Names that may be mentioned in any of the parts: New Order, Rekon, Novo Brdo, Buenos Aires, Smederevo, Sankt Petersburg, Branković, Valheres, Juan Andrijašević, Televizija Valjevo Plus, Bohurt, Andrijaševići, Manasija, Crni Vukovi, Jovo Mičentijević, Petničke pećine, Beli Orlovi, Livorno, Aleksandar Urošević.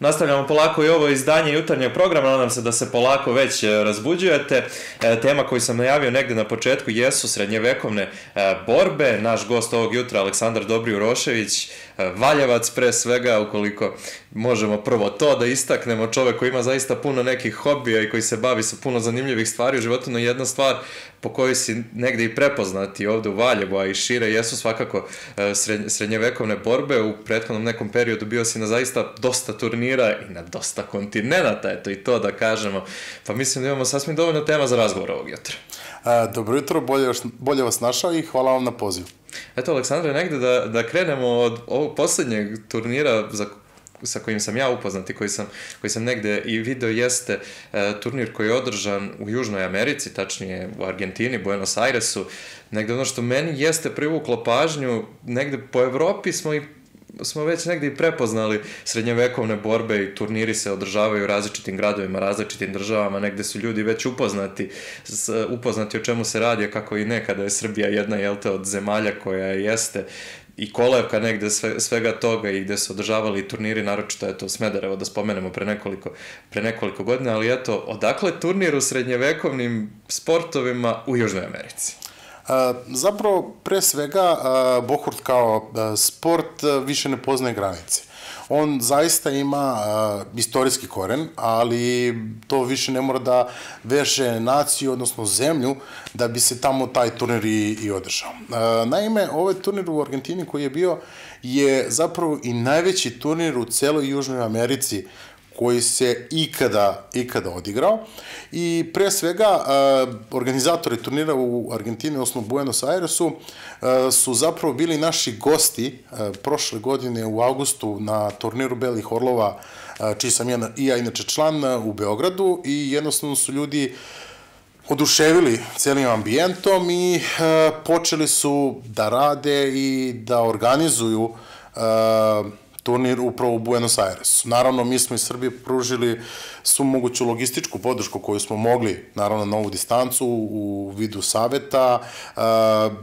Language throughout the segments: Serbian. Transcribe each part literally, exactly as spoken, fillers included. Nastavljamo polako i ovo izdanje jutarnjeg programa, nadam se da se polako već razbuđujete. Tema koju sam najavio negde na početku jesu srednjevekovne borbe. Naš gost ovog jutra, Aleksandar Urošević, Valjevac pre svega, ukoliko možemo prvo to da istaknemo, čovek koji ima zaista puno nekih hobija i koji se bavi sa puno zanimljivih stvari u životu, no jedna stvar po kojoj si negde i prepoznati ovde u Valjevu, a i šire, jesu svakako srednjevekovne borbe. U prethodnom nekom periodu bio si na zaista dosta turnira i na dosta kontinenta, eto i to da kažemo. Pa mislim da imamo sasvim dovoljno tema za razgovor ovog jutra. Dobro jutro, bolje vas našao i hvala vam na pozivu. Eto, Aleksandre, negde da krenemo od ovog poslednjeg turnira sa kojim sam ja upoznat i koji sam negde i video, jeste turnir koji je održan u Južnoj Americi, tačnije u Argentini, Buenos Airesu. Negde ono što meni jeste privuklo pažnju, negde po Evropi smo i smo već negde i prepoznali srednjevekovne borbe i turniri se održavaju u različitim gradovima, različitim državama, negde su ljudi već upoznati, upoznati o čemu se radi, kako i nekada je Srbija jedna, jel te, od zemalja koja jeste i kolevka negde svega toga i gde su održavali turniri, naročito je to Smederevo, da spomenemo, pre nekoliko godina, ali eto, odakle turnir u srednjevekovnim sportovima u Južnoj Americi? Zapravo, pre svega, Bohurt kao sport više ne poznaje granice. On zaista ima istorijski koren, ali to više ne mora da veže naciju, odnosno zemlju, da bi se tamo taj turnir i održao. Naime, ovaj turnir u Argentini koji je bio je zapravo i najveći turnir u celoj Južnoj Americi koji se ikada odigrao. I pre svega, organizatori turnira u Argentini, odnosno Buenos Airesu, su zapravo bili naši gosti prošle godine u avgustu na turniru Belih Orlova, čiji sam i ja inače član, u Beogradu, i jednostavno su ljudi oduševili celim ambijentom i počeli su da rade i da organizuju turnir upravo u Buenos Airesu. Naravno, mi smo iz Srbije pružili svu moguću logističku podršku koju smo mogli, naravno, na ovu distancu, u vidu saveta,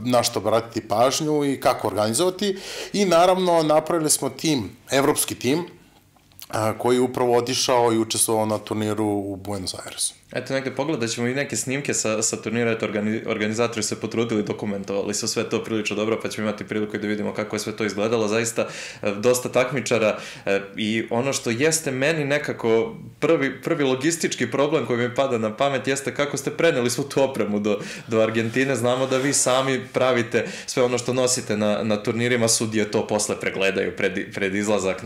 na što obratiti pažnju i kako organizovati. I naravno, napravili smo tim, evropski tim, koji je upravo otišao i učestvovao na turniru u Buenos Airesu. Eto, negde pogledat ćemo i neke snimke sa turnira, eto, organizatori se potrudili, dokumentovali su sve to prilično dobro, pa ćemo imati priliku i da vidimo kako je sve to izgledalo, zaista dosta takmičara. I ono što jeste meni nekako prvi logistički problem koji mi pada na pamet jeste kako ste preneli svu tu opremu do Argentine. Znamo da vi sami pravite sve ono što nosite na turnirima, sudije to posle pregledaju pred izlazak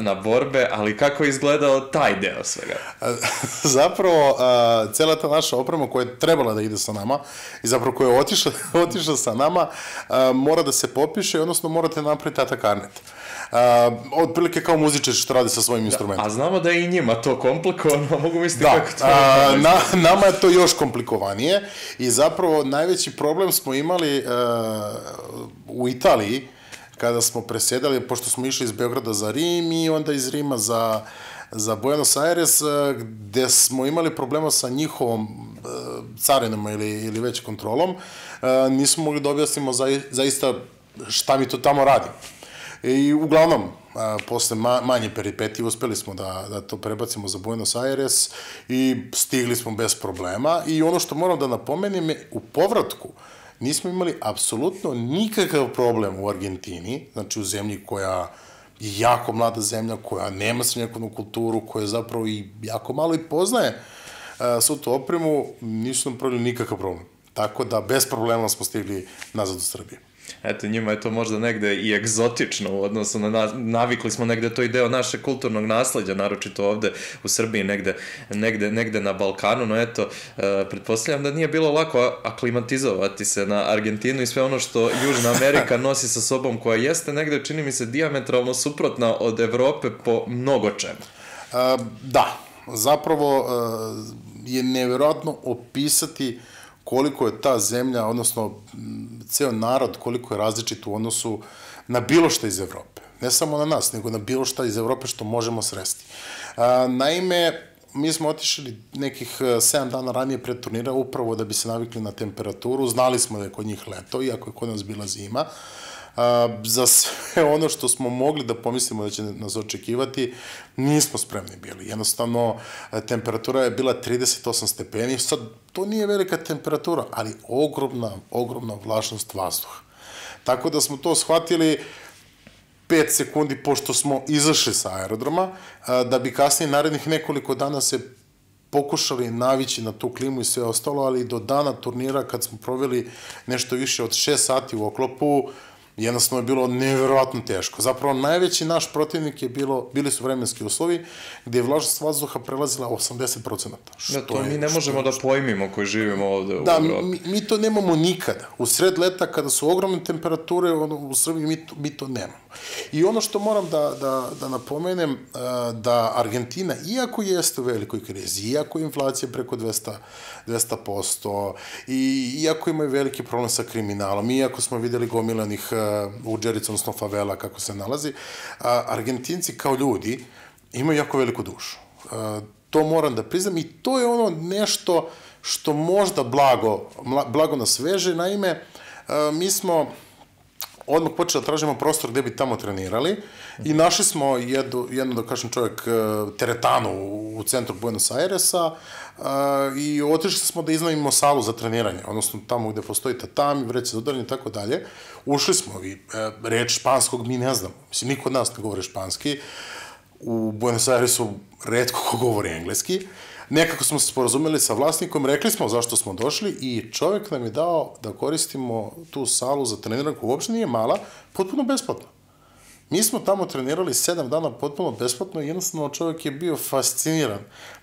na borbe, ali kako je izgledao taj deo svega? Zapravo Zapravo, cela ta naša oprema koja je trebala da ide sa nama i zapravo koja je otišla sa nama mora da se popiše, odnosno morate napraviti atakarnet. Otprilike kao muzičar što radi sa svojim instrumentom. A znamo da je i njima to komplikovano, mogu misliti kako to je. Da, nama je to još komplikovanije i zapravo najveći problem smo imali u Italiji kada smo presedali, pošto smo išli iz Beograda za Rim i onda iz Rima za za Buenos Aires, gde smo imali problema sa njihovom carinama ili već kontrolom, nismo mogli da objasnimo zaista šta mi to tamo radimo. I uglavnom, posle manje peripetije, uspeli smo da to prebacimo za Buenos Aires i stigli smo bez problema. I ono što moram da napomenem je, u povratku nismo imali apsolutno nikakav problem u Argentini, znači u zemlji koja je jako mlada zemlja, koja nema srednjevekovnu kulturu, koja zapravo i jako malo i poznaje svu tu opremu, nisu nam pravili nikakav problem. Tako da, bez problema smo stigli nazad u Srbiju. Eto, njima je to možda negde i egzotično, odnosno navikli smo negde to i deo naše kulturnog nasleđa, naročito ovde u Srbiji, negde na Balkanu, no eto, pretpostavljam da nije bilo lako aklimatizovati se na Argentinu i sve ono što Južna Amerika nosi sa sobom, koja jeste negde, čini mi se, dijametralno suprotna od Evrope po mnogo čemu. Da, zapravo je neverovatno opisati koliko je ta zemlja, odnosno ceo narod, koliko je različit u odnosu na bilo šta iz Evrope. Ne samo na nas, nego na bilo šta iz Evrope što možemo sresti. Naime, mi smo otišli nekih sedam dana ranije pred turnira upravo da bi se navikli na temperaturu. Znali smo da je kod njih leto, iako je kod nas bila zima. Za sve ono što smo mogli da pomislimo da će nas očekivati, nismo spremni bili. Jednostavno, temperatura je bila trideset osam stepeni, sad to nije velika temperatura, ali ogromna, ogromna vlažnost vazduha. Tako da smo to shvatili pet sekundi pošto smo izašli sa aerodroma, da bi kasnije narednih nekoliko dana se pokušali navići na tu klimu i sve ostalo, ali do dana turnira, kad smo proveli nešto više od šest sati u oklopu, jednostavno je bilo nevjerovatno teško. Zapravo, najveći naš protivnik je bilo, bili su vremenski uslovi, gde je vlažnost vazduha prelazila osamdeset procenata. Da, to mi ne možemo da pojmimo koji živimo ovde. Da, mi to nemamo nikada. U sred leta, kada su ogromne temperature u Srbiji, mi to nemamo. I ono što moram da napomenem, da Argentina, iako jeste u velikoj krizi, iako je inflacija preko dvesta posto, iako imaju veliki problem sa kriminalom, iako smo videli gomilanih u Džericu, odnosno favela, kako se nalazi, Argentinci kao ljudi imaju jako veliku dušu. To moram da priznam i to je ono nešto što možda blago nas veže. Naime, mi smo odmah počeli da tražimo prostor gde bi tamo trenirali i našli smo jednu, da kažem, čovjek teretanu u centru Buenos Airesa i otišli smo da iznajmimo salu za treniranje, odnosno tamo gde postoji tatami, vreće za udaranje i tako dalje. Ušli smo i reč španskog mi ne znamo. Mislim, niko od nas ne govori španski. U Buenos Airesu redko ko govori engleski. Nekako smo se sporazumeli sa vlasnikom, rekli smo zašto smo došli i čovjek nam je dao da koristimo tu salu za treniranje, koja uopšte nije mala, potpuno besplatno. Mi smo tamo trenirali sedam dana potpuno besplatno i jednostavno čovjek je bio fasciniran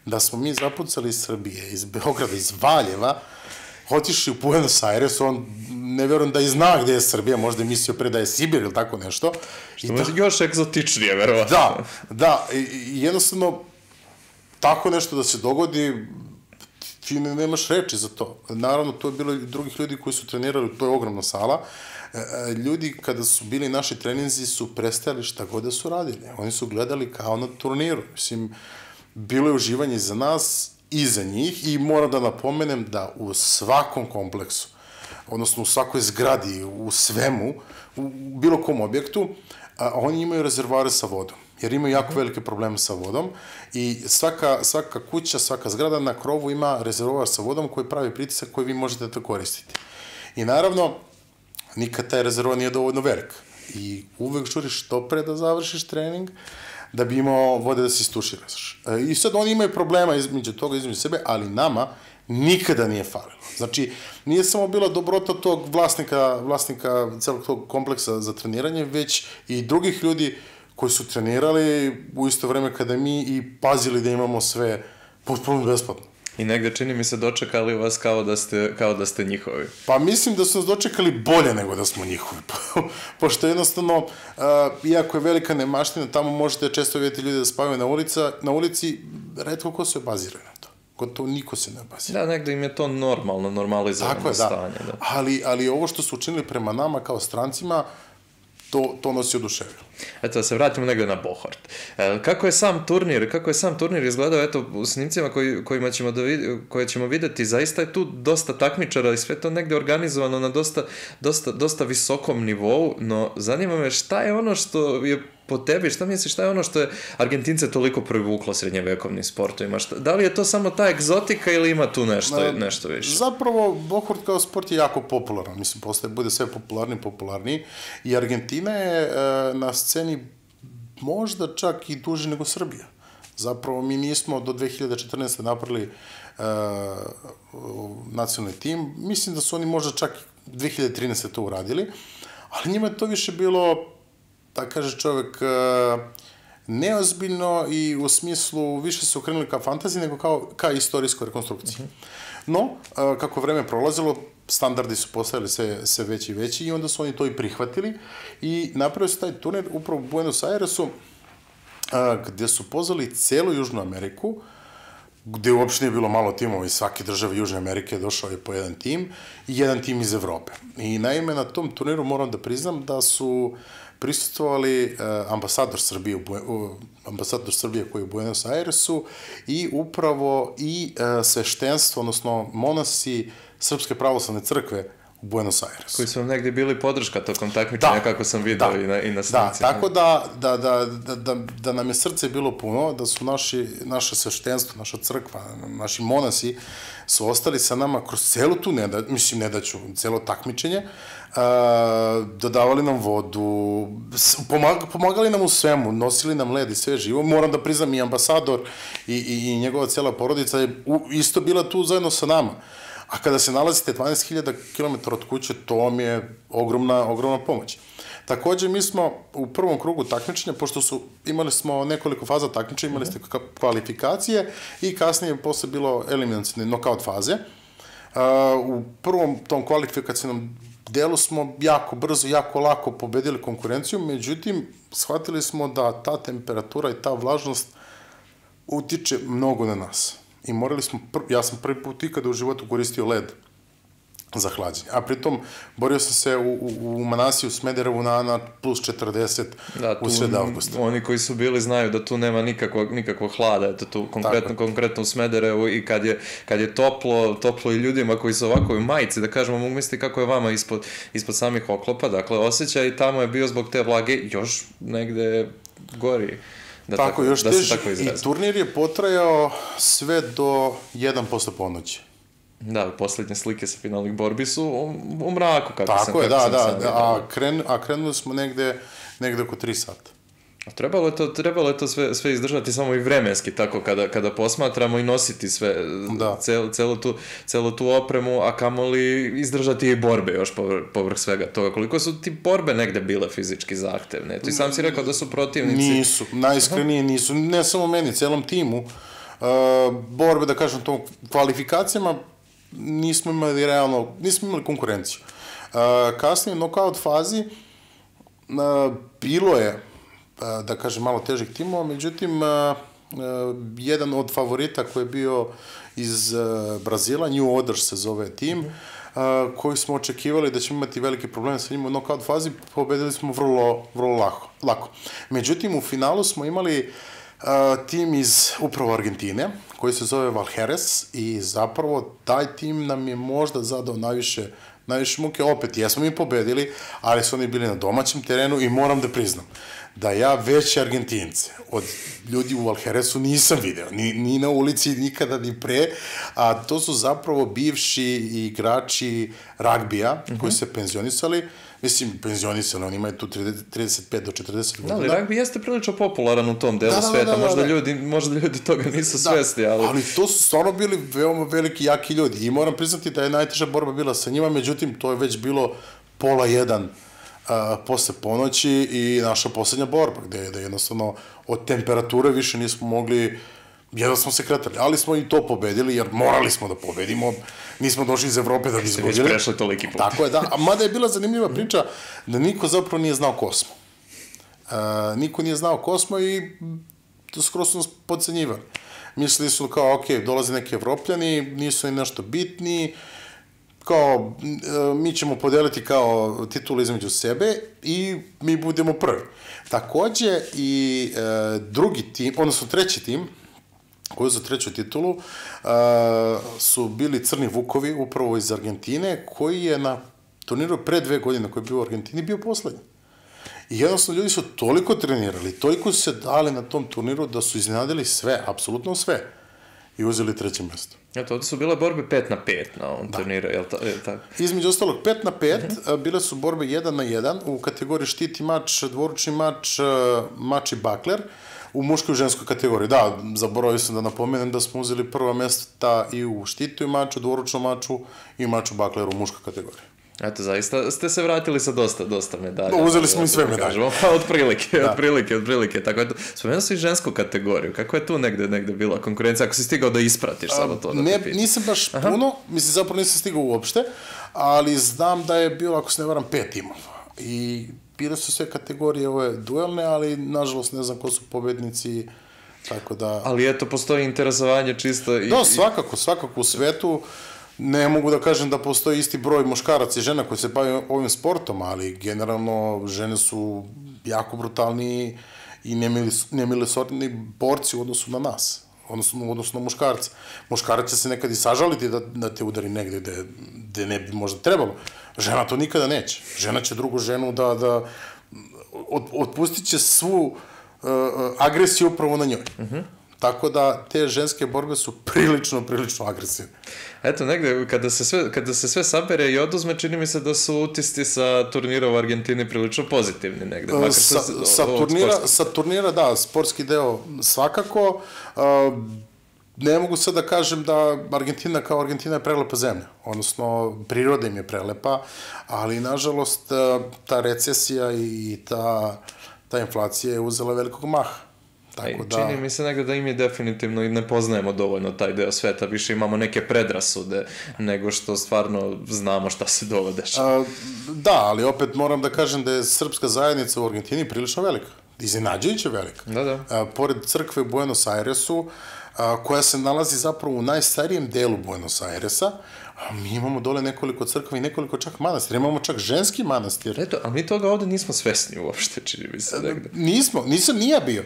da smo mi zapucali iz Srbije, iz Beograda, iz Valjeva, otišli u Buenos Aires, on ne verujem da i zna gde je Srbija, možda je mislio pre da je Sibir ili tako nešto. Što je još egzotičnije, verovatno. Da, da, jednostavno tako nešto da se dogodi, ti nemaš reči za to. Naravno, to je bilo i drugih ljudi koji su trenirali, to je ogromna sala. Ljudi, kada su bili naši treninzi, su prestajali šta god da su radili. Oni su gledali kao na turniru. Mislim, bilo je uživanje i za nas i za njih i moram da napomenem da u svakom kompleksu, odnosno u svakoj zgradi, u svemu, u bilo kom objektu, oni imaju rezervoare sa vodom, jer imaju jako velike probleme sa vodom i svaka kuća, svaka zgrada na krovu ima rezervoar sa vodom koji pravi pritisak koji vi možete da koristite. I naravno, nikad taj rezervoar nije dovoljno velik i uvek žuriš što pre da završiš trening, da bi imao vode da se istuširaš. I sad oni imaju problema između toga, između sebe, ali nama nikada nije falilo. Znači, nije samo bila dobrota tog vlasnika celog tog kompleksa za treniranje, već i drugih ljudi koji su trenirali u isto vreme kada mi i pazili da imamo sve potpuno besplatno. I negde čini mi se dočekali vas kao da ste njihovi. Pa mislim da su nas dočekali bolje nego da smo njihovi. Pošto jednostavno, iako je velika nemaština, tamo možete često vidjeti ljudi da spavaju na ulici, retko ko se obaziraju na to. Gotovo niko se ne obazira. Da, negde im je to normalno, normalizovano stanje. Ali ovo što su učinili prema nama kao strancima, to nas je oduševilo. Eto, da se vratimo negde na Bohort. Kako je sam turnir, kako je sam turnir izgledao, eto, u snimcima koje ćemo videti, zaista je tu dosta takmičara i sve to negde organizovano na dosta visokom nivou, no zanima me šta je ono što je po tebi, šta misliš, šta je ono što je Argentince toliko privuklo srednjevekovnim sportovima? Da li je to samo ta egzotika ili ima tu nešto više? Zapravo, Bohort kao sport je jako popularan, mislim, postaje, bude sve popularniji, popularniji, i Argentina je na sceni možda čak i duže nego Srbija. Zapravo, mi nismo do dve hiljade četrnaeste. napravili nacionalni tim, mislim da su oni možda čak dve hiljade trinaeste. to uradili, ali njima je to više bilo, da kaže čovek, neozbiljno i u smislu više se okrenuli ka fantaziji nego ka istorijskoj rekonstrukciji. No, kako vreme prolazilo, standardi su postavili sve veći i veći i onda su oni to i prihvatili i napravili su taj turnir upravo u Buenos Airesu, gde su pozvali celu Južnu Ameriku, gde uopšte nije bilo malo timova, iz svake države Južne Amerike je došao je po jedan tim i jedan tim iz Evrope. I naime, na tom turniru moram da priznam da su prisutovali ambasador Srbije koji je u Buenos Airesu i upravo i sveštenstvo, odnosno monasi Srpske pravoslavne crkve u Buenos Aires. Koji su vam negdje bili podrška tokom takmičenja, kako sam vidio i na snici. Tako da nam je srce bilo puno, da su naše sveštenstvo, naša crkva, naši monasi su ostali sa nama kroz celu tu nedaću, mislim nedaću, celo takmičenje, dodavali nam vodu, pomagali nam u svemu, nosili nam led i sve živo. Moram da priznam, i ambasador i njegova cela porodica je isto bila tu zajedno sa nama. A kada se nalazite dvanaest hiljada kilometara od kuće, to vam je ogromna pomoć. Takođe, mi smo u prvom krugu takmičenja, pošto su, imali smo nekoliko faza takmičenja, imali ste kvalifikacije i kasnije je posle bilo eliminacijne nokaut faze. U prvom tom kvalifikacijnom delu smo jako brzo, jako lako pobedili konkurenciju, međutim, shvatili smo da ta temperatura i ta vlažnost utiče mnogo na nas. I morali smo, ja sam prvi put ikada u životu koristio led za hlađenje. A pritom, borio sam se u Manasiju, u Smederevu na plus četrdeset u sred avgusta. Oni koji su bili znaju da tu nema nikakvog hlada, konkretno u Smederevu, i kad je toplo, toplo i ljudima koji su ovako u majici, da kažemo, mogu misliti kako je vama ispod samih oklopa. Dakle, osjećaj tamo je bio zbog te vlage još negde goriji. Tako, još teži. I turnir je potrajao sve do jedan posle ponoći. Da, poslednje slike sa finalnih borbi su u mraku, kako sam sam vidio. Tako je, da, da. A krenuli smo negde oko tri sata. Trebalo je to sve izdržati, samo i vremenski, tako, kada posmatramo, i nositi sve, celu tu opremu, a kamoli izdržati i borbe još povrh svega toga. Koliko su ti borbe negde bile fizički zahtevne? Ti sam si rekao da su protivnici... Nisu, najiskrenije nisu, ne samo meni, celom timu. Borbe, da kažem, tom kvalifikacijama nismo imali realno, nismo imali konkurenciju. Kasnije, nokaut fazi, bilo je, da kažem, malo težih timova, međutim, jedan od favorita koji je bio iz Brazila, New Order se zove tim, koji smo očekivali da ćemo imati velike probleme sa njima u nokaut fazi, pobedili smo vrlo, vrlo lako. Međutim, u finalu smo imali tim iz upravo Argentine, koji se zove Valheres, i zapravo taj tim nam je možda zadao najviše najviše muke. Opet, jesmo mi pobedili, ali su oni bili na domaćem terenu i moram da priznam da ja veće Argentince od ljudi u Valheresu nisam video, ni na ulici, nikada, ni pre, a to su zapravo bivši igrači ragbija koji se penzionisali, mislim, penzionisali, oni imaju tu trideset pet do četrdeset godina. Ali ragbi jeste prilično popularan u tom delu sveta, možda ljudi toga nisu svesni, ali... Ali to su stvarno bili veoma veliki, jaki ljudi, i moram priznati da je najteža borba bila sa njima, međutim, to je već bilo pola jedan posle ponoći i naša poslednja borba, gde je da jednostavno od temperature više nismo mogli, jedno smo se kretali, ali smo i to pobedili, jer morali smo da pobedimo, nismo došli iz Evrope da bi izgubili. Ste već prešli toliki put. Tako je, da, a mada je bila zanimljiva priča da niko zapravo nije znao ko smo. Niko nije znao ko smo i skroz su nas podcenjivali. Mislili su kao, ok, dolaze neki Evropljani, nisu ni nešto bitni, kao, mi ćemo podeliti kao titul između sebe i mi budemo prvi. Takođe i drugi tim, odnosno treći tim, koji su treću titulu, su bili Crni Vukovi, upravo iz Argentine, koji je na turniru pre dve godine koji je bio u Argentini, bio poslednji. I jednostavno, ljudi su toliko trenirali, toliko su se dali na tom turniru da su iznenadili sve, apsolutno sve, i uzeli treće mesto. Eto, ovde su bile borbe pet na pet na ovom turniru, je li tako? Između ostalog, pet na pet, bile su borbe jedan na jedan u kategoriji štiti mač, dvoručni mač, mač i bakler, u muškoj i ženskoj kategoriji. Da, zaboravio sam da napomenem da smo uzeli prva mesta i u štitu i maču, dvoručnom maču i maču bakleru u muškoj kategoriji. Eto, zaista ste se vratili sa dosta, dosta medalja. Uzeli smo i sve medalje. Od prilike, od prilike, od prilike. Spomenuo si i žensku kategoriju. Kako je tu negde, negde bila konkurencija? Ako si stigao da ispratiš samo to? Nisam baš puno, mislim, zapravo nisam stigao uopšte, ali znam da je bilo, ako se ne varam, pet timova. I bile su sve kategorije ove duelne, ali nažalost ne znam ko su pobednici, tako da... Ali eto, postoji interesovanje čisto i... Da, svakako, svakako u svetu. Ne mogu da kažem da postoji isti broj muškaraca i žena koji se bave ovim sportom, ali generalno žene su jako brutalni i nemilosrdni borci u odnosu na nas. odnosno muškarca. Muškarac će se nekad i sažaliti da te udari negde gde ne bi možda trebalo. Žena to nikada neće. Žena će drugu ženu da... Otpustit će svu agresiju upravo na njoj. Tako da te ženske borbe su prilično, prilično agresivne. Eto, negde, kada se sve sabere i oduzme, čini mi se da su utisci sa turnira u Argentini prilično pozitivni negde. Sa turnira, da, sportski deo svakako. Ne mogu sad da kažem da Argentina kao Argentina je prelepa zemlja, odnosno priroda im je prelepa, ali nažalost ta recesija i ta inflacija je uzela velikog maha. Čini mi se negde da im je definitivno i ne poznajemo dovoljno taj deo sveta, više imamo neke predrasude nego što stvarno znamo šta se dole dešava. Da, ali opet moram da kažem da je srpska zajednica u Argentini prilično velika, iznenađujuće velika. Pored crkve u Buenos Airesu, koja se nalazi zapravo u najstarijem delu Buenos Airesa, mi imamo dole nekoliko crkava i nekoliko čak manastira. Imamo čak ženski manastir. Eto, a mi toga ovde nismo svesni uopšte, čini mi se negde. Nismo, nisam ni ja bio.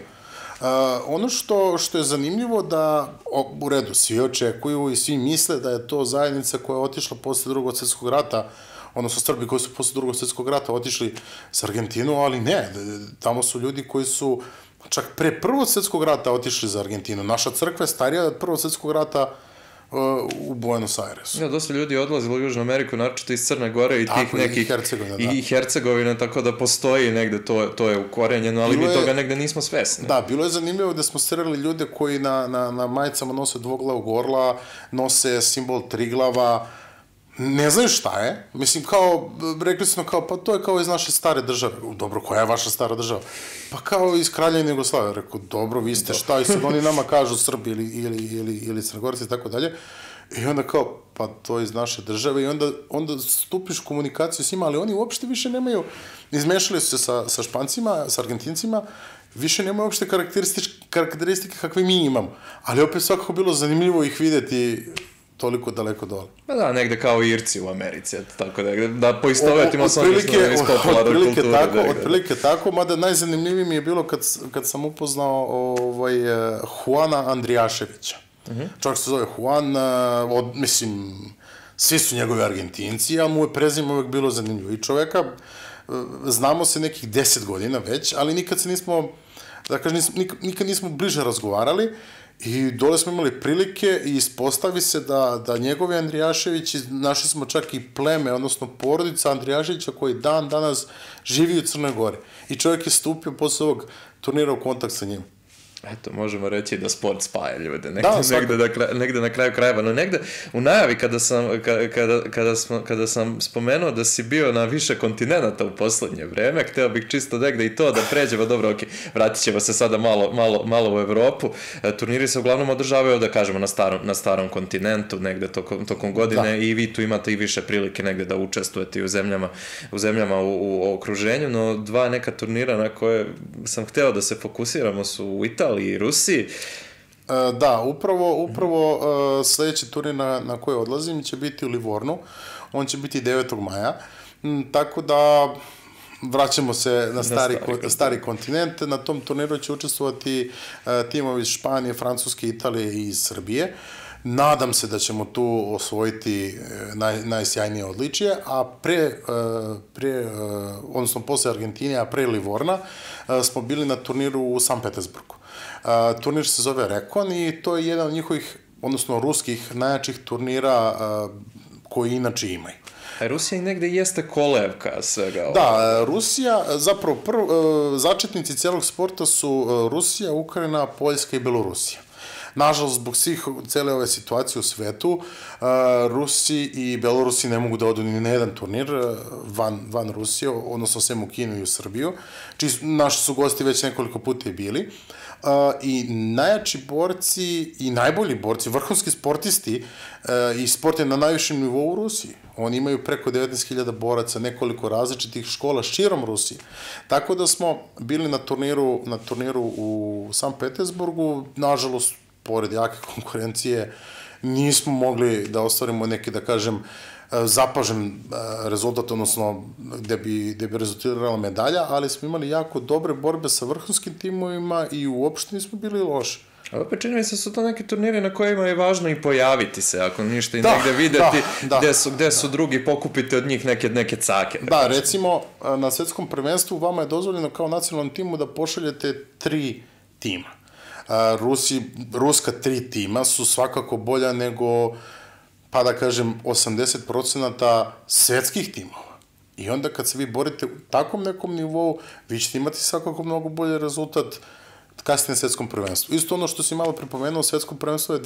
Ono što je zanimljivo da, u redu, svi očekuju i svi misle da je to zajednica koja je otišla posle drugog svjetskog rata, odnosno Srbi koji su posle drugog svjetskog rata otišli s Argentinu, ali ne, tamo su ljudi koji su čak pre prvog svjetskog rata otišli za Argentinu. Naša crkva je starija od prvog svjetskog rata u Buenos Airesu. Ja, dosta ljudi je odlazilo u Južnu Ameriku, naročito iz Crne Gore i tih nekih... I Hercegovina, tako da postoji negde, to je ukorenjeno, ali mi toga negde nismo svesni. Da, bilo je zanimljivo da smo sreli ljude koji na majicama nose dvoglavu gorla, nose simbol triglava, ne znaju šta je. Mislim, kao, rekli smo kao, pa to je kao iz naše stare države. Dobro, koja je vaša stara država? Pa kao iz Kraljevine Jugoslavije. Rekao, dobro, vi ste šta? I sad oni nama kažu Srbi ili Crnogorci i tako dalje. I onda kao, pa to je iz naše države. I onda stupiš u komunikaciju s njima, ali oni uopšte više nemaju, izmešali su se sa Špancima, sa Argentincima, više nemaju uopšte karakteristike kakve mi imamo. Ali opet svakako bilo zanimljivo ih videti toliko daleko dole. Da, negde kao Irci u Americi, tako da poistovetimo s onim što je iz popularne kulture. Otprilike tako, mada najzanimljivije mi je bilo kad sam upoznao Juana Andrijaševića. Čovjek se zove Juan, mislim, svi su njegovi Argentinci, ali mu je prezime uvek bilo zanimljivo. I čoveka, znamo se nekih deset godina već, ali nikad se nismo, da kažem, nikad nismo bliže razgovarali. I dole smo imali prilike i ispostavi se da njegovi Andrijaševići, našli smo čak i pleme, odnosno porodica Andrijaševića koji dan danas živi u Crnoj Gori. I čovjek je stupio posle ovog turnira u kontakt sa njim. Eto, možemo reći da sport spaja ljude, negde na kraju krajeva, no negde u najavi kada sam spomenuo da si bio na više kontinenta u poslednje vreme, hteo bih čisto negde i to da pređemo, dobro, ok, vratit ćemo se sada malo u Evropu, turniri se uglavnom održavaju, da kažemo, na starom kontinentu, negde tokom godine i vi tu imate i više prilike negde da učestvujete u zemljama u okruženju, no dva neka turnira na koje sam hteo da se fokusiramo su u Italiji i Rusiji. Da, upravo sledeći turnir na koji odlazim će biti u Livornu. On će biti devetog maja. Tako da vraćamo se na stari kontinent. Na tom turniru će učestvovati timovi iz Španije, Francuske, Italije i Srbije. Nadam se da ćemo tu osvojiti najsjajnije odličije, a pre, odnosno posle Argentine, a pre Livorna, smo bili na turniru u Sankt Petersburgu. Turnir se zove Rekon i to je jedan od njihovih, odnosno ruskih, najjačih turnira koji inače imaju. A Rusija i negde jeste kolevka svega. Da, Rusija, zapravo začetnici celog sporta su Rusija, Ukrajina, Poljska i Belorusija. Nažalost, zbog svih cele ove situacije u svetu, Rusi i Belorusi ne mogu da odu ni na jedan turnir van Rusije, odnosno sem u Kinu i u Srbiju. Naši su gosti već nekoliko puta i bili. I najjači borci i najbolji borci, vrhunski sportisti i sport je na najvišem nivou u Rusiji. Oni imaju preko devetnaest hiljada boraca, nekoliko različitih škola širom Rusije. Tako da smo bili na turniru u Sankt Petersburgu, nažalost, pored jake konkurencije, nismo mogli da ostvarimo neki, da kažem, zapažen rezultat, odnosno gde bi rezultirala medalja, ali smo imali jako dobre borbe sa vrhunskim timovima i uopšte nismo bili loši. Ali opet čini mi se su to neke turnire na kojima je važno i pojaviti se, ako ništa, i negde videti gde su drugi, pokupiti od njih neke cake. Da, recimo, na svetskom prvenstvu vama je dozvoljeno kao nacionalnom timu da pošaljete tri tima. Ruska tri tima su svakako bolja nego, pa da kažem, osamdeset procenata svetskih timova. I onda kad se vi borite u takvom nekom nivou, vi ćete imati svakako mnogo bolji rezultat kasnije na svetskom prvenstvu. Isto ono što si malo pripomenuo, svetsko prvenstvo je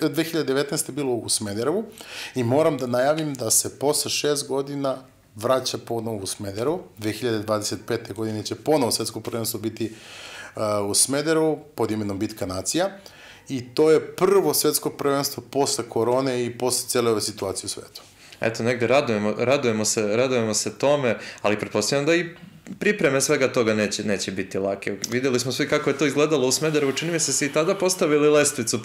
dve hiljade devetnaeste bilo u Smederevu i moram da najavim da se posle šest godina vraća ponovo u Smederevu. dve hiljade dvadeset pete. godine će ponovo svetsko prvenstvo biti u Smederevu pod imenom Bitka nacija i to je prvo svetsko prvenstvo posle korone i posle cele ove situacije u svetu. Eto, negde radujemo se tome, ali pretpostavljam da i pripreme svega toga neće biti lake. Videli smo svi kako je to izgledalo u Smederevu, čini mi se si i tada postavili lestvicu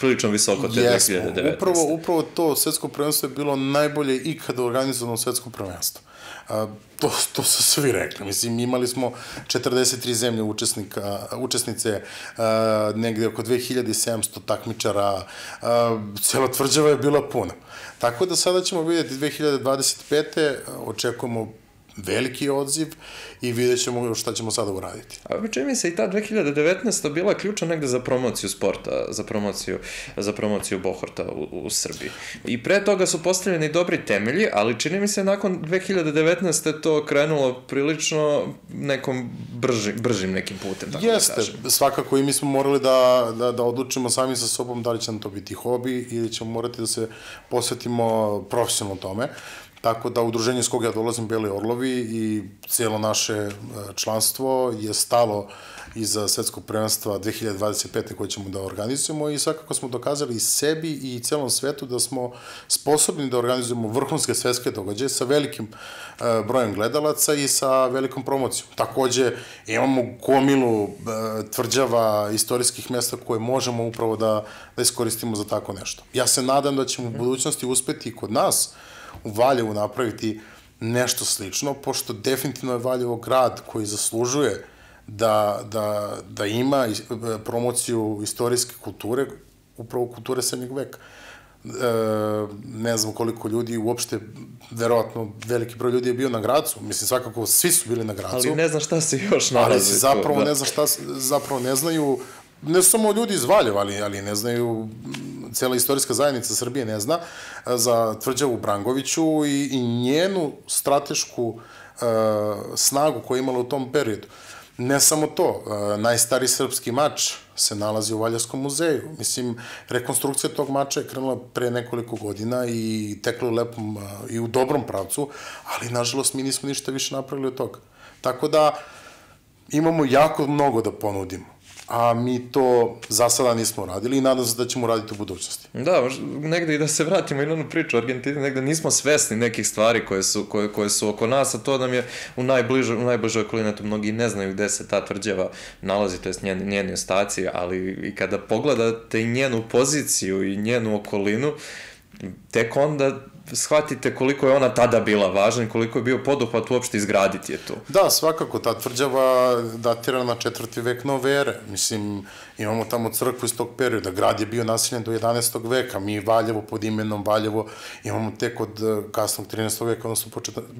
prilično visoko te dve hiljade devetnaeste. Upravo to svetsko prvenstvo je bilo najbolje ikada organizovano svetsko prvenstvo. To su svi rekli. Mislim, imali smo četrdeset tri zemlje učesnice, negde oko dve hiljade sedamsto takmičara, cela tvrđava je bila puna. Tako da sada ćemo vidjeti dve hiljade dvadeset pete. očekujemo veliki odziv i vidjet ćemo šta ćemo sada uraditi. A čini mi se i ta dve hiljade devetnaesta. bila ključna negde za promociju sporta, za promociju, za promociju Bohorta u, u Srbiji. I pre toga su postavljeni dobri temelji, ali čini mi se nakon dve hiljade devetnaeste. to krenulo prilično nekom brži, bržim nekim putem. Tako jeste, da kažem. Svakako i mi smo morali da, da, da odlučimo sami sa sobom da li će nam to biti hobi ili ćemo morati da se posvetimo profesionalno tome. Tako da udruženje s kog ja dolazim, Beli Orlovi, i cijelo naše članstvo je stalo iza svetskog prvenstva dve hiljade dvadeset pete. koje ćemo da organizujemo i svakako smo dokazali i sebi i celom svetu da smo sposobni da organizujemo vrhunske svetske događaje sa velikim brojem gledalaca i sa velikom promocijom. Takođe imamo gomilu tvrđava, istorijskih mesta koje možemo upravo da iskoristimo za tako nešto. Ja se nadam da ćemo u budućnosti uspeti i kod nas u Valjevu napraviti nešto slično, pošto definitivno je Valjevo grad koji zaslužuje da ima promociju istorijske kulture, upravo kulture srednjeg veka. Ne znam koliko ljudi, uopšte, verovatno, veliki broj ljudi je bio na Gracu. Mislim, svakako, svi su bili na Gracu. Ali ne znam šta se još nalazi. Ali zapravo ne znam šta, zapravo ne znaju, ne samo ljudi iz Valjeva, ali ne znaju, cela istorijska zajednica Srbije ne zna, za tvrđavu Brankoviću i njenu stratešku snagu koju je imala u tom periodu. Ne samo to, najstariji srpski mač se nalazi u Valjevskom muzeju. Mislim, rekonstrukcija tog mača je krenula pre nekoliko godina i tekla u lepom i u dobrom pravcu, ali nažalost mi nismo ništa više napravili od toga. Tako da imamo jako mnogo da ponudimo, a mi to za sada nismo radili i nadam se da ćemo raditi u budućnosti. Da, negde i da se vratimo i na onu priču o Argentini, negde nismo svesni nekih stvari koje su oko nas, a to nam je u najbližoj okolini, mnogi ne znaju gde se ta tvrđava nalazi, to je njeni ostaci, ali i kada pogledate njenu poziciju i njenu okolinu, tek onda shvatite koliko je ona tada bila važna i koliko je bio poduhvat uopšte izgraditi je tu. Da, svakako, ta tvrđava datira na četvrti vek nove ere. Mislim, imamo tamo crkvu iz tog perioda, grad je bio naseljen do jedanaestog veka, mi Valjevo pod imenom Valjevo imamo tek od kasnog trinaestog veka, odnosno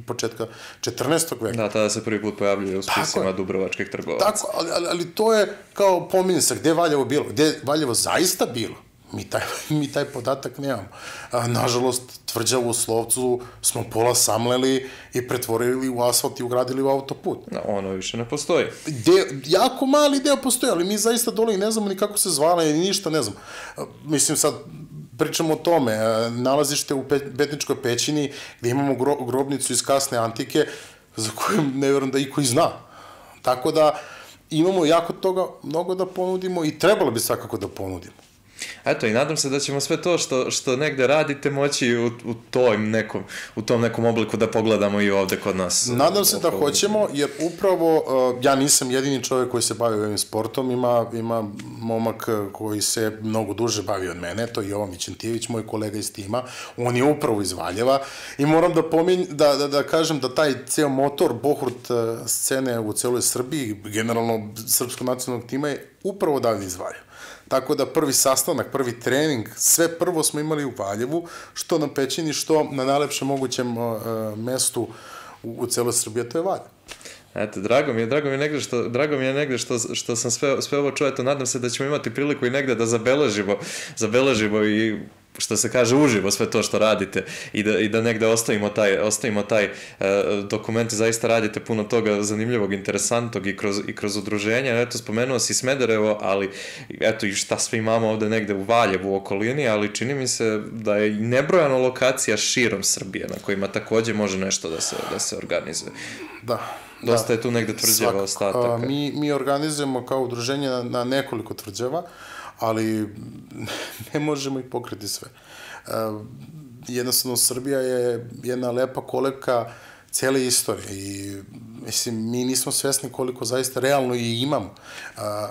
početka četrnaestog veka. Da, tada se prvi put pojavljuje u spisima dubrovačkih trgovaca. Tako, ali to je kao pominjica, gde je Valjevo bilo, gde je Valjevo zaista bilo. Mi taj podatak nemamo. Nažalost, tvrđavu u Slovcu smo pola samleli i pretvorili u asfalt i ugradili u autoput. Ono više ne postoji. Jako mali deo postoji, ali mi zaista dole i ne znamo ni kako se zvala, ni ništa ne znam. Mislim, sad pričamo o tome. Nalazište u Petničkoj pećini, gde imamo grobnicu iz kasne antike, za koju ne verujem da iko i zna. Tako da imamo jako toga mnogo da ponudimo i trebalo bi svakako da ponudimo. Eto, i nadam se da ćemo sve to što negde radite moći u tom nekom obliku da pogledamo i ovde kod nas. Nadam se da hoćemo, jer upravo ja nisam jedini čovek koji se bavi ovim sportom, ima momak koji se mnogo duže bavi od mene, to je Jovo Mičentijević, moj kolega iz tima, on je upravo iz Valjeva i moram da kažem da taj ceo motor Bohort scene u celoj Srbiji, generalno srpskog nacionalnog tima, je upravo davni iz Valjeva. Tako da prvi sastanak, prvi trening, sve prvo smo imali u Valjevu, što na pećini, što na najlepšem mogućem mestu u celoj Srbiji, to je Valjevo. Eto, drago mi je, drago mi je negde što, drago mi je negde što, što sam sve, sve ovo čuo, eto, nadam se da ćemo imati priliku i negde da zabeležimo, zabeležimo i, što se kaže, uživo sve to što radite i da, i da negde ostavimo taj, ostavimo taj e, dokument. Zaista radite puno toga zanimljivog, interesantog i kroz, i kroz udruženja. Eto, spomenuo si Smederevo, ali eto i šta sve imamo ovde negde u Valjevu, u okolini, ali čini mi se da je nebrojano lokacija širom Srbije na kojima takođe može nešto da se, da se organizuje. Da. Dosta je tu negde tvrđava ostataka. Mi, mi organizujemo kao udruženje na, na nekoliko tvrđava, ali ne možemo ih pokriti sve. Jednostavno, Srbija je jedna lepa kolevka cele istorije i mislim, mi nismo svesni koliko zaista realno i imamo.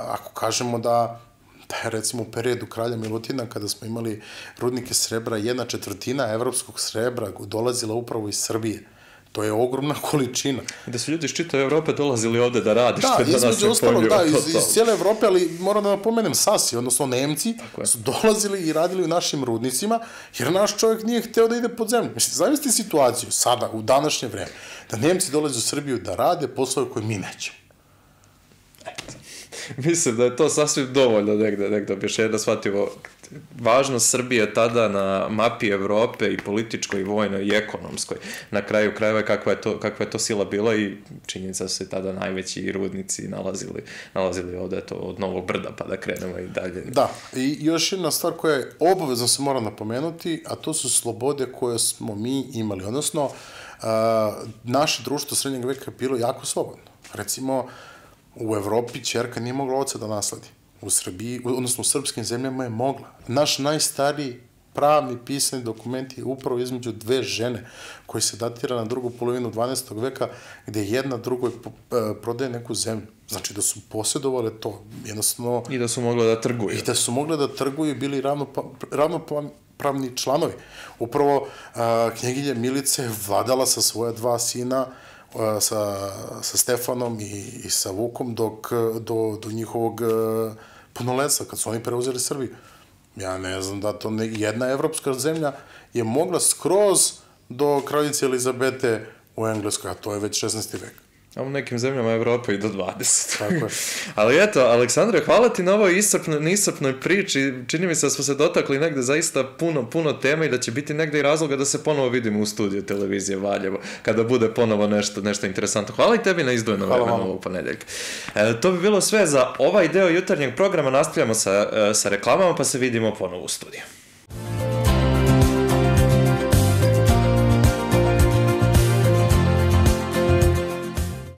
Ako kažemo da, da je recimo u periodu kralja Milutina, kada smo imali rudnike srebra, jedna četvrtina evropskog srebra dolazila upravo iz Srbije. To je ogromna količina. Da su ljudi iz čitave Evrope dolazili ovde da radi, što je da nas ne pojmio. Da, iz cijele Evrope, ali moram da napomenem, Sasi, odnosno Nemci, su dolazili i radili u našim rudnicima, jer naš čovjek nije hteo da ide pod zemlju. Mislite, zamislite situaciju sada, u današnje vreme, da Nemci dolaze u Srbiju da rade poslove koje mi nećemo. Mislim da je to sasvim dovoljno negde, negde bi još jedna shvatimo važnost Srbije tada na mapi Evrope i političkoj, i vojnoj, i ekonomskoj. Na kraju krajeva kakva je to, kakva je to sila bila i činjenica da su se tada najveći rudnici nalazili, nalazili ovde to, od Novog Brda, pa da krenemo i dalje. Da, i još jedna stvar koja je obavezno se mora napomenuti, a to su slobode koje smo mi imali. Odnosno, naše društvo srednjeg veka je bilo jako slobodno. Recimo, u Evropi ćerka nije mogla oca da nasledi. U Srbiji, odnosno u srpskim zemljama je mogla. Naš najstariji pravni pisani dokument je upravo između dve žene, koji se datira na drugu polovinu dvanaestog veka, gde jedna drugoj prodaje neku zemlju. Znači da su posjedovale to, jednostavno... I da su mogle da trguju. I da su mogle da trguju i bili ravnopravni članovi. Upravo knjeginja Milica je vladala sa svoja dva sina, sa Stefanom i sa Vukom do njihovog punoletstva, kad su oni preuzeli Srbiju. Ja ne znam da to jedna evropska zemlja je mogla skroz do kraljice Elizabete u Engleskoj, a to je već šesnaesti vek. A u nekim zemljama Evrope i do dvadesetog. Tako je. Ali eto, Aleksandre, hvala ti na ovoj iscrpnoj priči. Čini mi se da smo se dotakli negde zaista puno, puno tema i da će biti negde i razloga da se ponovo vidimo u studiju Televizije Valjevo, kada bude ponovo nešto, nešto interesantno. Hvala i tebi na izdvojeno vremenu ovog ponedeljka. E, to bi bilo sve za ovaj deo jutarnjeg programa. Nastavljamo sa, sa reklamama, pa se vidimo ponovo u studiju.